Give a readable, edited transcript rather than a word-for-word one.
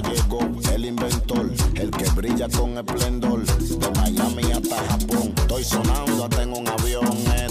ya llegó el inventor, el que brilla con esplendor, de Miami hasta Japón. Estoy sonando hasta en un avión.